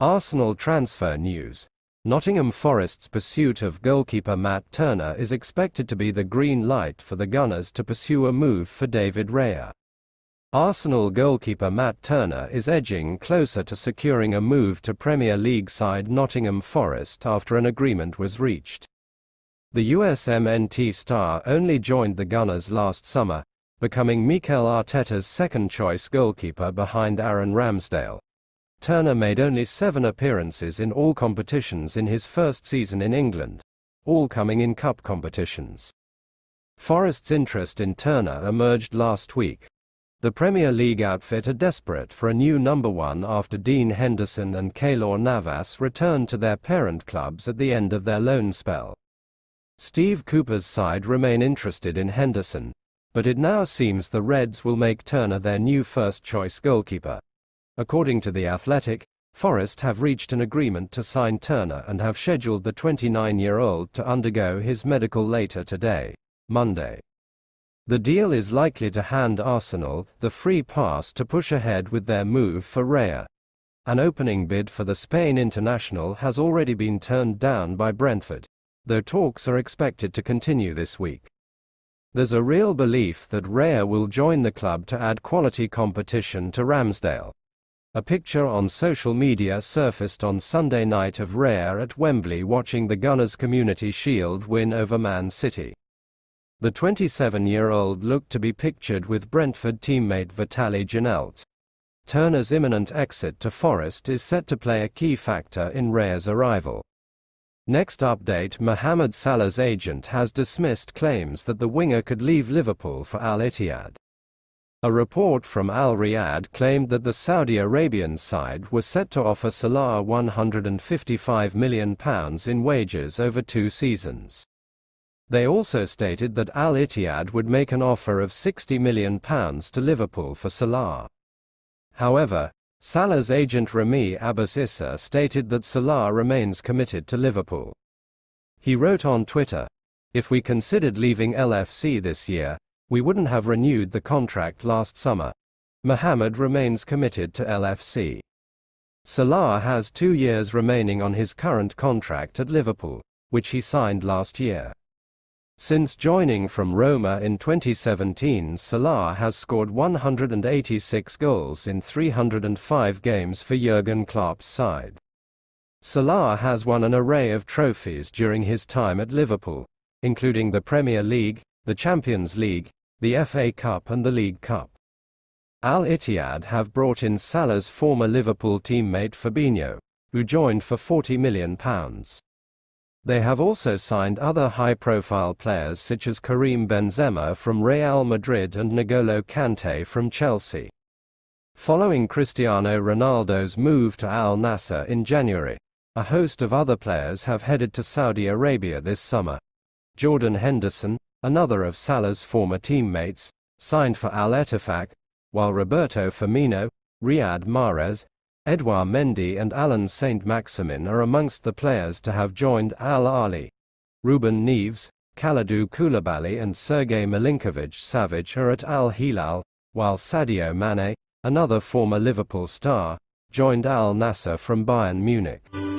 Arsenal transfer news. Nottingham Forest's pursuit of goalkeeper Matt Turner is expected to be the green light for the Gunners to pursue a move for David Raya. Arsenal goalkeeper Matt Turner is edging closer to securing a move to Premier League side Nottingham Forest after an agreement was reached. The USMNT star only joined the Gunners last summer, becoming Mikel Arteta's second-choice goalkeeper behind Aaron Ramsdale. Turner made only 7 appearances in all competitions in his first season in England, all coming in cup competitions. Forest's interest in Turner emerged last week. The Premier League outfit are desperate for a new number 1 after Dean Henderson and Keylor Navas returned to their parent clubs at the end of their loan spell. Steve Cooper's side remain interested in Henderson, but it now seems the Reds will make Turner their new first-choice goalkeeper. According to The Athletic, Forest have reached an agreement to sign Turner and have scheduled the 29-year-old to undergo his medical later today, Monday. The deal is likely to hand Arsenal the free pass to push ahead with their move for Raya. An opening bid for the Spain international has already been turned down by Brentford, though talks are expected to continue this week. There's a real belief that Raya will join the club to add quality competition to Ramsdale. A picture on social media surfaced on Sunday night of Raya at Wembley watching the Gunners' Community Shield win over Man City. The 27-year-old looked to be pictured with Brentford teammate Vitaly Janelt. Turner's imminent exit to Forest is set to play a key factor in Raya's arrival. Next update: Mohamed Salah's agent has dismissed claims that the winger could leave Liverpool for Al-Ittihad. A report from Al-Riyadh claimed that the Saudi Arabian side was set to offer Salah £155 million in wages over 2 seasons. They also stated that Al-Ittihad would make an offer of £60 million to Liverpool for Salah. However, Salah's agent Rami Abbas Issa stated that Salah remains committed to Liverpool. He wrote on Twitter, "If we considered leaving LFC this year, we wouldn't have renewed the contract last summer. Mohamed remains committed to LFC. Salah has 2 years remaining on his current contract at Liverpool, which he signed last year. Since joining from Roma in 2017, Salah has scored 186 goals in 305 games for Jurgen Klopp's side. Salah has won an array of trophies during his time at Liverpool, including the Premier League, the Champions League, the FA Cup and the League Cup." Al-Ittihad have brought in Salah's former Liverpool teammate Fabinho, who joined for £40 million. They have also signed other high-profile players such as Karim Benzema from Real Madrid and N'Golo Kante from Chelsea. Following Cristiano Ronaldo's move to Al Nasser in January, a host of other players have headed to Saudi Arabia this summer. Jordan Henderson, another of Salah's former teammates, signed for Al-Ettifaq, while Roberto Firmino, Riyad Mahrez, Edouard Mendy and Alan Saint-Maximin are amongst the players to have joined Al-Ahli. Ruben Neves, Kalidou Koulibaly and Sergei Milinkovic-Savic are at Al-Hilal, while Sadio Mane, another former Liverpool star, joined Al Nasser from Bayern Munich.